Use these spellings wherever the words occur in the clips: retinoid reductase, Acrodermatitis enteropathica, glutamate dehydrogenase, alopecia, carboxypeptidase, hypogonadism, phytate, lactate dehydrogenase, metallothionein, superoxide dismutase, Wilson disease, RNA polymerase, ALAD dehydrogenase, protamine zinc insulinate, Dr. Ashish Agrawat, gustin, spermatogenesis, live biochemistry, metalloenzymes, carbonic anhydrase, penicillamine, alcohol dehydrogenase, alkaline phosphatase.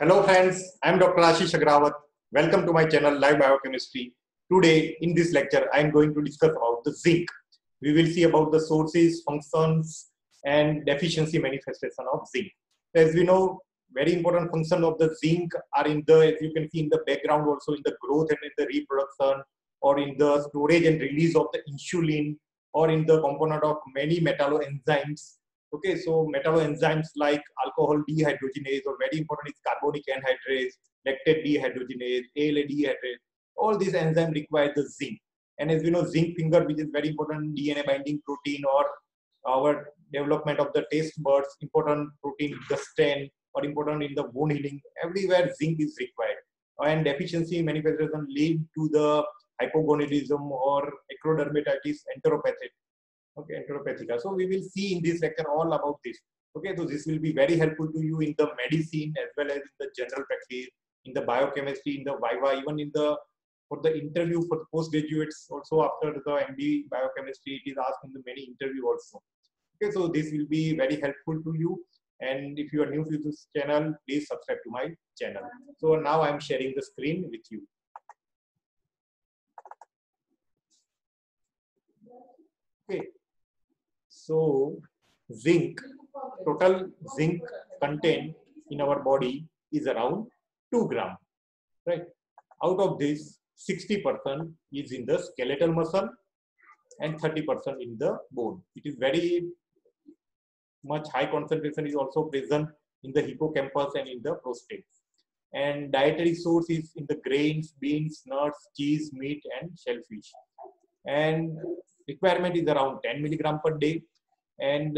Hello friends, I am Dr. Ashish Agrawat. Welcome to my channel Live Biochemistry. Today in this lecture, I am going to discuss about the zinc. We will see about the sources, functions and deficiency manifestation of zinc. As we know, very important function of the zinc are in the, as you can see in the background also, in the growth and in the reproduction or in the storage and release of the insulin or in the component of many metalloenzymes. Okay, so metalloenzymes like alcohol dehydrogenase, or very important is carbonic anhydrase, lactate dehydrogenase, ALAD dehydrogenase. All these enzymes require the zinc. And as we know, zinc finger, which is very important DNA binding protein or our development of the taste buds, important protein gustin, or important in the bone healing, everywhere zinc is required. And deficiency manifestation lead to the hypogonadism or Acrodermatitis enteropathica. Okay, enteropathica. So we will see in this lecture all about this. Okay, so this will be very helpful to you in the medicine as well as in the general practice, in the biochemistry, in the viva, even in the for the interview for the postgraduates. Also after the MD biochemistry, it is asked in the many interview also. Okay, so this will be very helpful to you. And if you are new to this channel, please subscribe to my channel. So now I am sharing the screen with you. Okay. So, zinc, total zinc content in our body is around 2 grams, right? Out of this, 60% is in the skeletal muscle and 30% in the bone. It is very much high concentration is also present in the hippocampus and in the prostate. And dietary source is in the grains, beans, nuts, cheese, meat and shellfish. And requirement is around 10 milligram per day. And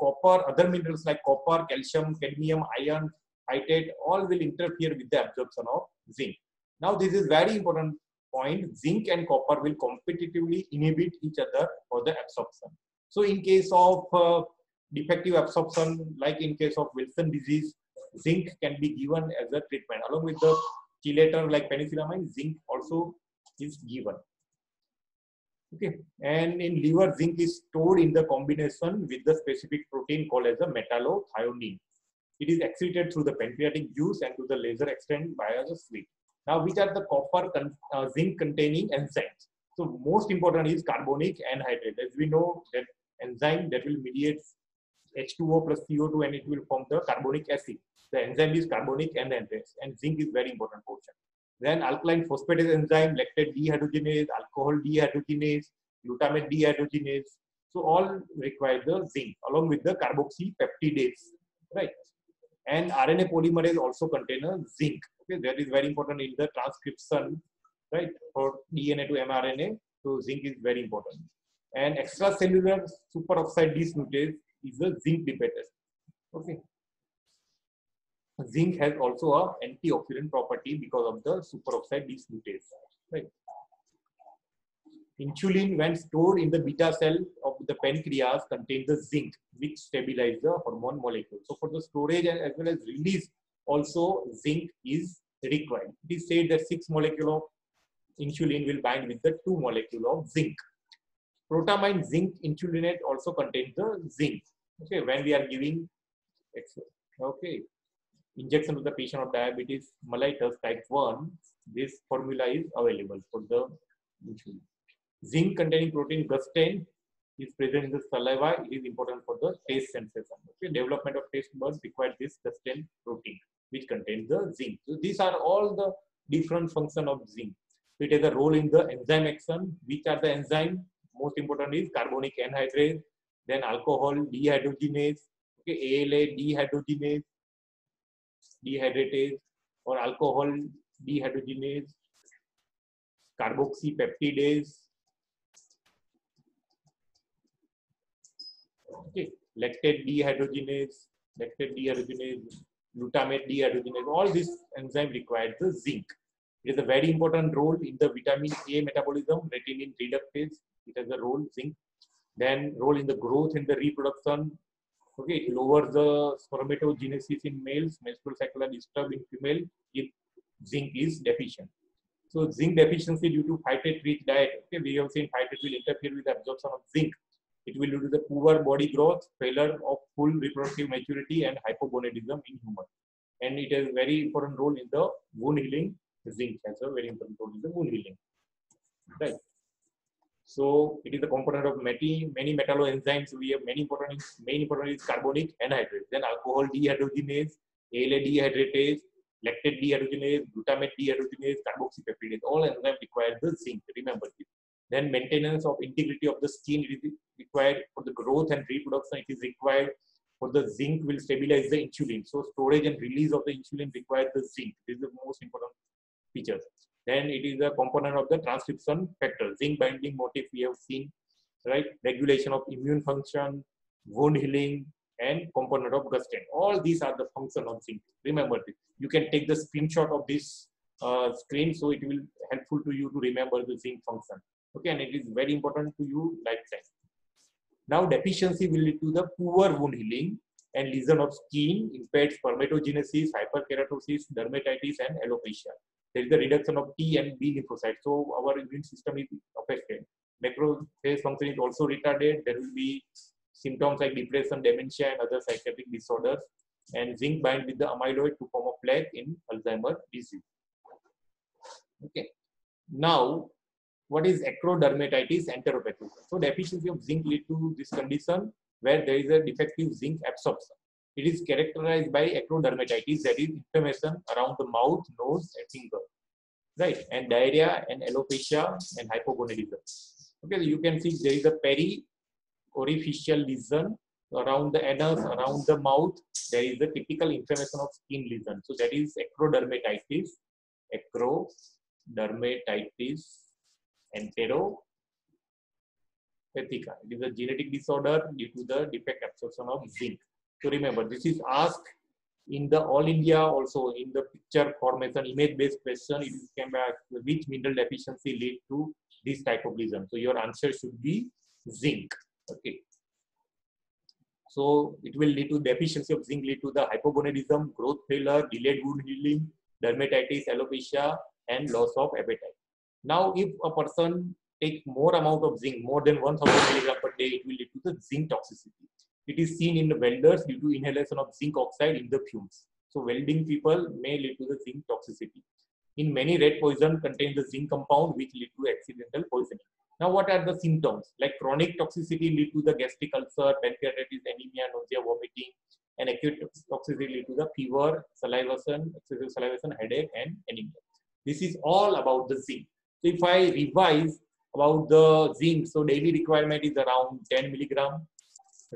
copper, other minerals like copper, calcium, cadmium, iron, phytate, all will interfere with the absorption of zinc. Now this is very important point. Zinc and copper will competitively inhibit each other for the absorption. So in case of defective absorption, like in case of Wilson disease, zinc can be given as a treatment. Along with the chelator like penicillamine, zinc also is given. Okay, and in liver, zinc is stored in the combination with the specific protein called as a metallothionein. It is excreted through the pancreatic juice and to the lesser extent by the sweat. Now, which are the copper zinc-containing enzymes? So, most important is carbonic anhydrase. As we know, that enzyme that will mediate H2O plus CO2 and it will form the carbonic acid. The enzyme is carbonic anhydrase, and zinc is very important portion. Then alkaline phosphatase enzyme, lactate dehydrogenase, alcohol dehydrogenase, glutamate dehydrogenase. So all require the zinc along with the carboxypeptidase, right? And RNA polymerase also contain a zinc. Okay, that is very important in the transcription, right? For DNA to mRNA, so zinc is very important. And extracellular superoxide dismutase is a zinc dependent. Okay. Zinc has also an antioxidant property because of the superoxide dismutase, right? Insulin, when stored in the beta cell of the pancreas, contains the zinc, which stabilizes the hormone molecule. So for the storage as well as release, also zinc is required. It is said that 6 molecule of insulin will bind with the 2 molecule of zinc. Protamine zinc insulinate also contains the zinc. Okay, when we are giving, okay, injection to the patient of diabetes mellitus type 1, this formula is available for the insulin. Zinc containing protein gustin is present in the saliva. It is important for the taste sensation. Okay, development of taste buds requires this gustin protein, which contains the zinc. So these are all the different functions of zinc. So it has a role in the enzyme action. Which are the enzymes? Most important is carbonic anhydrase, then alcohol dehydrogenase, okay, ALA dehydrogenase, dehydratase or alcohol dehydrogenase, carboxypeptidase, okay, lactate dehydrogenase, glutamate dehydrogenase. All these enzyme requires the zinc. It has a very important role in the vitamin A metabolism, retinoid reductase. It has a role zinc. Then role in the growth and the reproduction. Okay, it lowers the spermatogenesis in males, menstrual cycle are disturbed in female if zinc is deficient. So zinc deficiency due to phytate-rich diet. Okay, we have seen phytate will interfere with the absorption of zinc. It will lead to the poor body growth, failure of full reproductive maturity and hypogonadism in humans. and it has very important role in the wound healing. Zinc has a very important role in the wound healing, right? So it is a component of many metalloenzymes. We have many important. Main important is carbonic anhydrase, then alcohol dehydrogenase, ALAD dehydrogenase, lactate dehydrogenase, glutamate dehydrogenase, carboxypeptidase. All enzymes require the zinc. Remember this. Then maintenance of integrity of the skin, it is required for the growth and reproduction. It is required for the zinc will stabilize the insulin. So storage and release of the insulin requires the zinc. This is the most important features. Then it is a component of the transcription factor. Zinc binding motif we have seen, right? Regulation of immune function, wound healing, and component of gustin. All these are the function of zinc. Remember this. You can take the screenshot of this screen, so it will helpful to you to remember the zinc function. Okay, and it is very important to you lifetime. Now deficiency will lead to the poor wound healing and lesion of skin, impaired spermatogenesis, hyperkeratosis, dermatitis, and alopecia. There is a reduction of T and B lymphocytes, so our immune system is affected. Macrophage function is also retarded. There will be symptoms like depression, dementia, and other psychiatric disorders. And zinc binds with the amyloid to form a plaque in Alzheimer's disease. Okay. Now, what is acrodermatitis enteropathica? So deficiency of zinc lead to this condition where there is a defective zinc absorption. It is characterized by acrodermatitis, that is inflammation around the mouth, nose, and finger, right? And diarrhea and alopecia and hypogonadism. Okay, you can see there is a peri-orificial lesion around the anus, around the mouth. There is a typical inflammation of skin lesion. So that is acrodermatitis, enteropathica. It is a genetic disorder due to the defect absorption of zinc. So remember, this is asked in the all India, also in the picture formation, image-based question. It can be asked which mineral deficiency lead to this type of lesion. So your answer should be zinc. Okay. So it will lead to deficiency of zinc lead to the hypogonadism, growth failure, delayed wound healing, dermatitis, alopecia, and loss of appetite. Now, if a person takes more amount of zinc, more than 1,000 mg per day, it will lead to the zinc toxicity. It is seen in the welders due to inhalation of zinc oxide in the fumes. So welding people may lead to the zinc toxicity. In many rat poison contains the zinc compound, which lead to accidental poisoning. Now, what are the symptoms? Like chronic toxicity lead to the gastric ulcer, pancreatitis, anemia, nausea, vomiting, and acute toxicity lead to the fever, salivation, excessive salivation, headache, and anemia. This is all about the zinc. So if I revise about the zinc, so daily requirement is around 10 mg,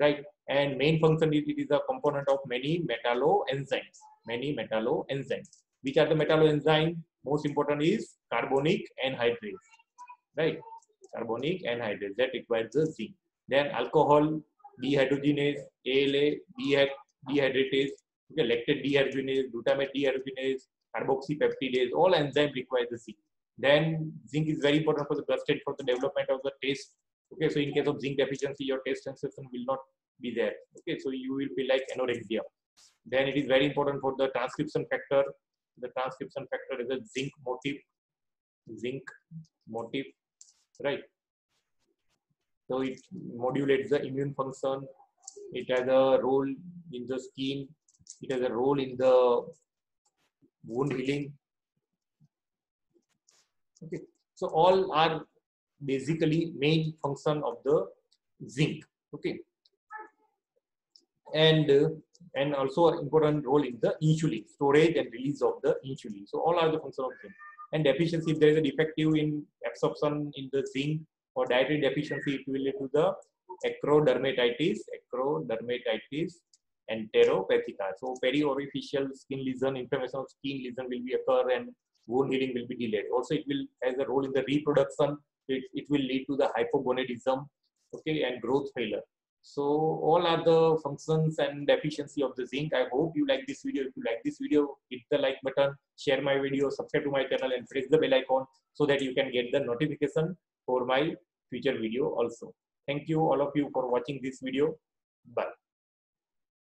right? And main function is it is a component of many metalloenzymes. Which are the metalloenzymes? Most important is carbonic anhydrase, right? Carbonic anhydrase that requires the zinc. Then alcohol dehydrogenase, ALA dehydratase, lactate dehydrogenase, glutamate dehydrogenase, carboxypeptidase. All enzymes require the zinc. Then zinc is very important for the gustin, for the development of the taste. Okay, so in case of zinc deficiency, your taste sensation will not be there. Okay, so you will be like anorexia. Then it is very important for the transcription factor. The transcription factor is a zinc motif, right? So it modulates the immune function. It has a role in the skin. It has a role in the wound healing. Okay, so all are basically main function of the zinc. Okay, and also an important role in the insulin storage and release of the insulin. So all are the function of zinc. And deficiency, if there is a defective in absorption in the zinc or dietary deficiency, it will lead to the acrodermatitis enteropathica. So peri-orificial skin lesion, inflammation of skin lesion will be occur and wound healing will be delayed. Also, it will has a role in the reproduction. It will lead to the hypogonadism, okay, and growth failure. So all are the functions and deficiency of the zinc. I hope you like this video. If you like this video, hit the like button, share my video, subscribe to my channel, and press the bell icon so that you can get the notification for my future video also. Thank you all of you for watching this video. Bye.